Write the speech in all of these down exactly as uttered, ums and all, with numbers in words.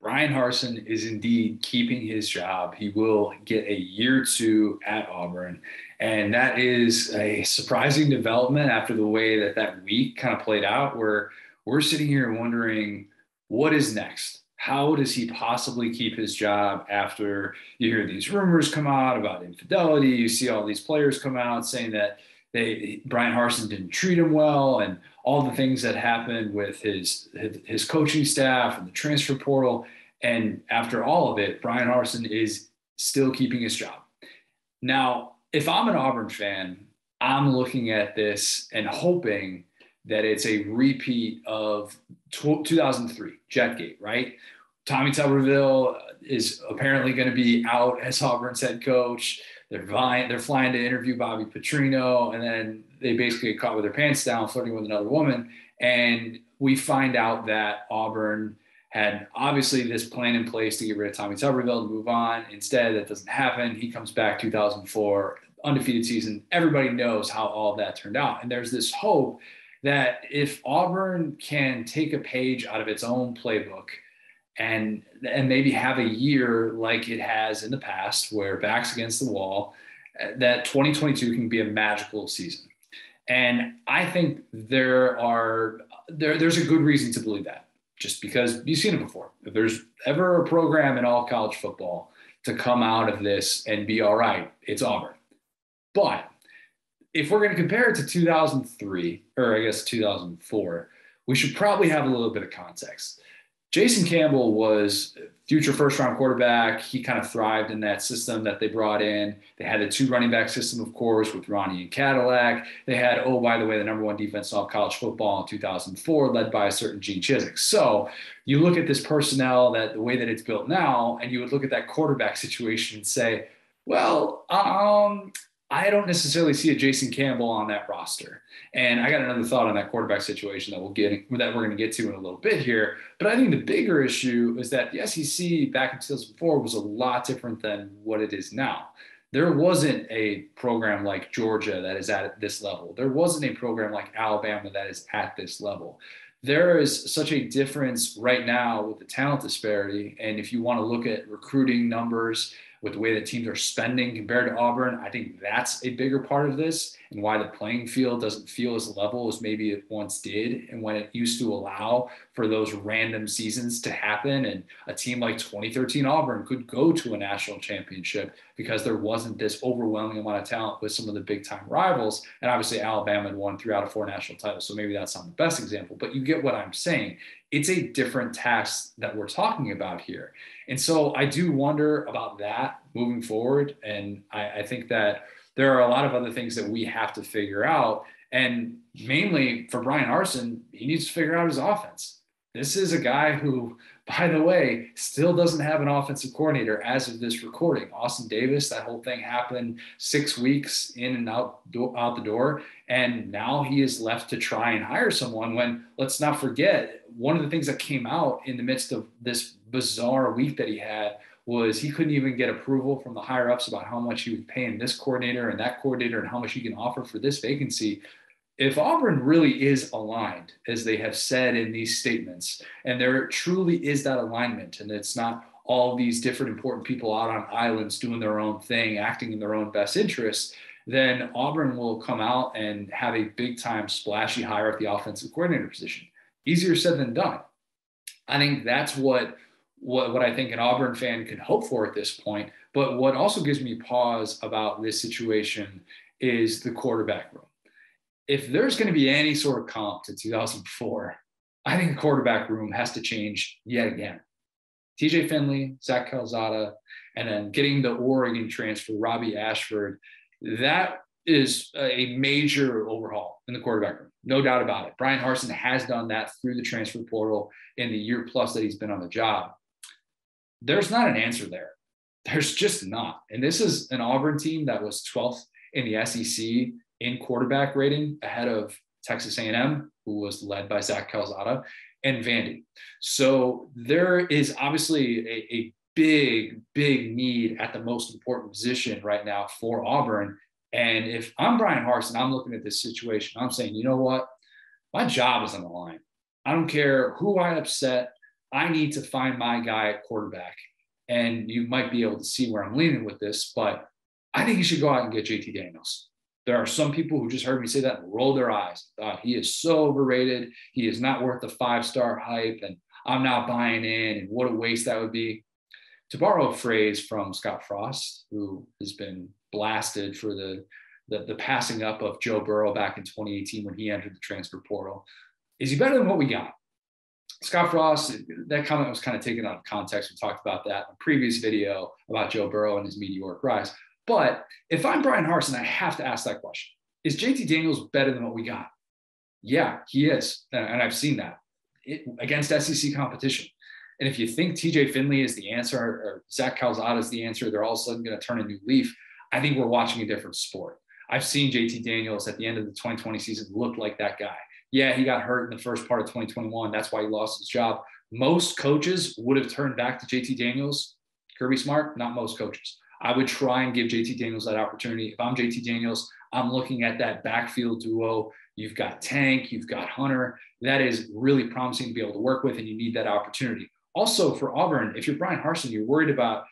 Bryan Harsin is indeed keeping his job. He will get a year two at Auburn. And that is a surprising development after the way that that week kind of played out, where we're sitting here wondering, what is next? How does he possibly keep his job after you hear these rumors come out about infidelity? You see all these players come out saying that they Bryan Harsin didn't treat him well, and all the things that happened with his, his his coaching staff and the transfer portal. And after all of it, Bryan Harsin is still keeping his job. Now, if I'm an Auburn fan, I'm looking at this and hoping that it's a repeat of two thousand three, Jetgate, right? Tommy Tuberville is apparently going to be out as Auburn's head coach. They're flying, they're flying to interview Bobby Petrino, and then they basically get caught with their pants down flirting with another woman. And we find out that Auburn had obviously this plan in place to get rid of Tommy Tuberville and move on. Instead, that doesn't happen. He comes back two thousand four, undefeated season. Everybody knows how all that turned out. And there's this hope that if Auburn can take a page out of its own playbook and and maybe have a year like it has in the past where back's against the wall, that twenty twenty-two can be a magical season. And I think there are there there's a good reason to believe that, just because you've seen it before. If there's ever a program in all college football to come out of this and be all right, it's Auburn. But if we're going to compare it to two thousand three, or I guess two thousand four, we should probably have a little bit of context. Jason Campbell was future first-round quarterback. He kind of thrived in that system that they brought in. They had a two-running back system, of course, with Ronnie and Cadillac. They had, oh, by the way, the number one defense in all college football in two thousand four, led by a certain Gene Chizik. So you look at this personnel, that the way that it's built now, and you would look at that quarterback situation and say, well, um, I don't necessarily see a Jason Campbell on that roster. And I got another thought on that quarterback situation that we'll get, that we're going to get to in a little bit here. But I think the bigger issue is that the S E C back in two thousand four was a lot different than what it is now. There wasn't a program like Georgia that is at this level. There wasn't a program like Alabama that is at this level. There is such a difference right now with the talent disparity. And if you want to look at recruiting numbers with the way that teams are spending compared to Auburn, I think that's a bigger part of this, and why the playing field doesn't feel as level as maybe it once did, and when it used to allow for those random seasons to happen. And a team like twenty thirteen Auburn could go to a national championship because there wasn't this overwhelming amount of talent with some of the big time rivals. And obviously Alabama had won three out of four national titles, so maybe that's not the best example, but you get what I'm saying. It's a different task that we're talking about here. And so I do wonder about that moving forward. And I, I think that there are a lot of other things that we have to figure out. And mainly for Bryan Harsin, he needs to figure out his offense. This is a guy who, by the way, still doesn't have an offensive coordinator as of this recording. Austin Davis, that whole thing happened six weeks in and out, out the door. And now he is left to try and hire someone when, let's not forget, one of the things that came out in the midst of this bizarre week that he had was he couldn't even get approval from the higher ups about how much he was paying this coordinator and that coordinator and how much he can offer for this vacancy. If Auburn really is aligned, as they have said in these statements, and there truly is that alignment, and it's not all these different important people out on islands doing their own thing, acting in their own best interests, then Auburn will come out and have a big time splashy hire at the offensive coordinator position. Easier said than done. I think that's what, what, what I think an Auburn fan can hope for at this point. But what also gives me pause about this situation is the quarterback room. If there's going to be any sort of comp to two thousand four, I think the quarterback room has to change yet again. T J Finley, Zach Calzada, and then getting the Oregon transfer, Robbie Ashford, that is a major overhaul in the quarterback room. No doubt about it. Bryan Harsin has done that through the transfer portal in the year plus that he's been on the job. There's not an answer there. There's just not. And this is an Auburn team that was twelfth in the S E C in quarterback rating, ahead of Texas A and M, who was led by Zach Calzada, and Vandy. So there is obviously a, a big, big need at the most important position right now for Auburn. And if I'm Bryan Harsin, I'm looking at this situation, I'm saying, you know what? My job is on the line. I don't care who I upset. I need to find my guy at quarterback. And you might be able to see where I'm leaning with this, but I think you should go out and get J T Daniels. There are some people who just heard me say that and rolled their eyes. Uh, he is so overrated. He is not worth the five-star hype, and I'm not buying in, and what a waste that would be. To borrow a phrase from Scott Frost, who has been blasted for the, the, the passing up of Joe Burrow back in twenty eighteen when he entered the transfer portal, is he better than what we got? Scott Frost, that comment was kind of taken out of context. We talked about that in a previous video about Joe Burrow and his meteoric rise. But if I'm Bryan Harsin, I have to ask that question. Is J T Daniels better than what we got? Yeah, he is. And I've seen that it, against S E C competition. And if you think T J Finley is the answer or Zach Calzada is the answer, they're all of a sudden going to turn a new leaf. I think we're watching a different sport. I've seen J T Daniels at the end of the twenty twenty season look like that guy. Yeah, he got hurt in the first part of twenty twenty-one. That's why he lost his job. Most coaches would have turned back to J T Daniels. Kirby Smart, not most coaches. I would try and give J T Daniels that opportunity. If I'm J T Daniels, I'm looking at that backfield duo. You've got Tank, you've got Hunter. That is really promising to be able to work with, and you need that opportunity. Also for Auburn, if you're Bryan Harsin, you're worried about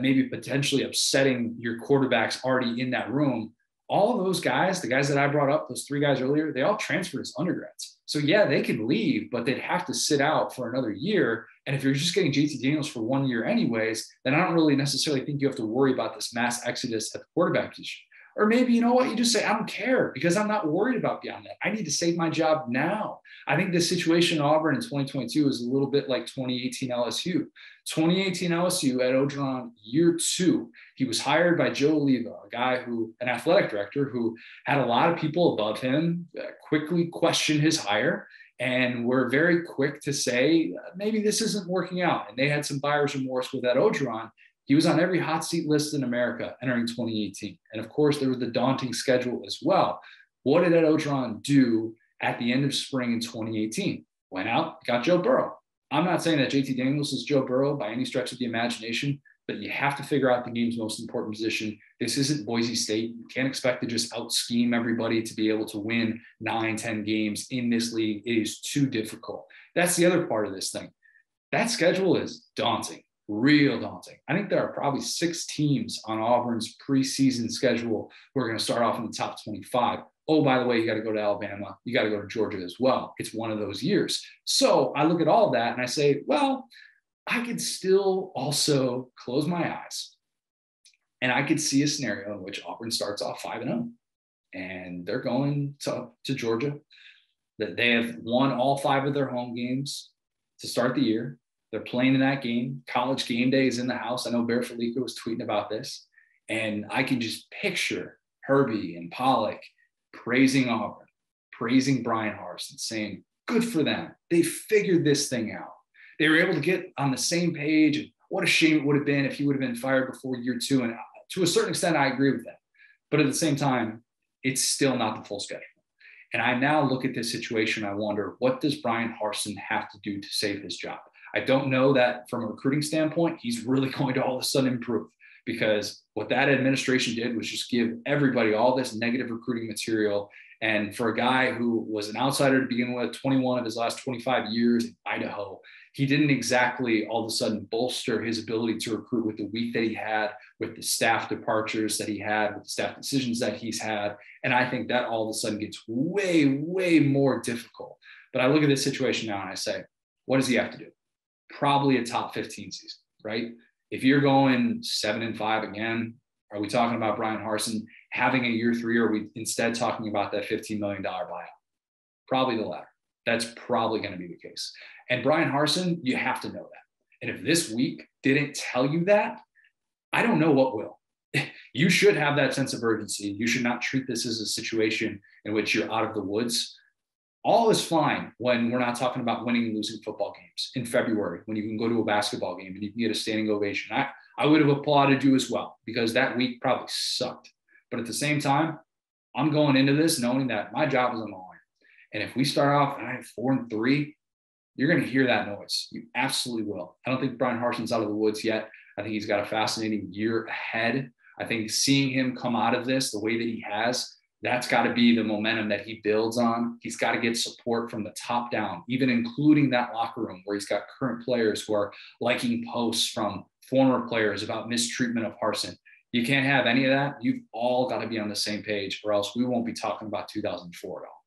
maybe potentially upsetting your quarterbacks already in that room. All of those guys, the guys that I brought up, those three guys earlier, they all transferred as undergrads. So yeah, they could leave, but they'd have to sit out for another year. And if you're just getting J T Daniels for one year anyways, then I don't really necessarily think you have to worry about this mass exodus at the quarterback position. Or maybe, you know what, you just say, I don't care because I'm not worried about beyond that. I need to save my job now. I think the situation in Auburn in twenty twenty-two is a little bit like twenty eighteen L S U. twenty eighteen L S U, Ed Orgeron, year two, he was hired by Joe Oliva, a guy who, an athletic director who had a lot of people above him quickly question his hire and were very quick to say, maybe this isn't working out. And they had some buyer's remorse with Ed Orgeron. He was on every hot seat list in America entering twenty eighteen. And of course, there was the daunting schedule as well. What did Ed Orgeron do at the end of spring in twenty eighteen? Went out, got Joe Burrow. I'm not saying that J T Daniels is Joe Burrow by any stretch of the imagination, but you have to figure out the game's most important position. This isn't Boise State. You can't expect to just out-scheme everybody to be able to win nine, ten games in this league. It is too difficult. That's the other part of this thing. That schedule is daunting. Real daunting. I think there are probably six teams on Auburn's preseason schedule who are going to start off in the top twenty-five. Oh, by the way, you got to go to Alabama. You got to go to Georgia as well. It's one of those years. So I look at all that and I say, well, I could still also close my eyes and I could see a scenario in which Auburn starts off five and oh and they're going to, to Georgia, that they have won all five of their home games to start the year. They're playing in that game. College game day is in the house. I know Bear Felica was tweeting about this. And I can just picture Herbie and Pollock praising Auburn, praising Bryan Harsin, saying, good for them. They figured this thing out. They were able to get on the same page. What a shame it would have been if he would have been fired before year two. And to a certain extent, I agree with that. But at the same time, it's still not the full schedule. And I now look at this situation. I wonder, what does Bryan Harsin have to do to save his job? I don't know that from a recruiting standpoint, he's really going to all of a sudden improve, because what that administration did was just give everybody all this negative recruiting material. And for a guy who was an outsider to begin with, twenty-one of his last twenty-five years in Idaho, he didn't exactly all of a sudden bolster his ability to recruit with the week that he had, with the staff departures that he had, with the staff decisions that he's had. And I think that all of a sudden gets way, way more difficult. But I look at this situation now and I say, what does he have to do? Probably a top fifteen season, right? If you're going seven and five again, are we talking about Bryan Harsin having a year three, or are we instead talking about that fifteen million dollars buyout? Probably the latter. That's probably going to be the case. And Bryan Harsin, you have to know that. And if this week didn't tell you that, I don't know what will. You should have that sense of urgency. You should not treat this as a situation in which you're out of the woods. All is fine when we're not talking about winning and losing football games in February, when you can go to a basketball game and you can get a standing ovation. I, I would have applauded you as well, because that week probably sucked. But at the same time, I'm going into this knowing that my job is on the line. And if we start off and I have four and three, you're going to hear that noise. You absolutely will. I don't think Bryan Harsin's out of the woods yet. I think he's got a fascinating year ahead. I think seeing him come out of this the way that he has That's got to be the momentum that he builds on. He's got to get support from the top down, even including that locker room where he's got current players who are liking posts from former players about mistreatment of Harsin. You can't have any of that. You've all got to be on the same page, or else we won't be talking about two thousand four at all.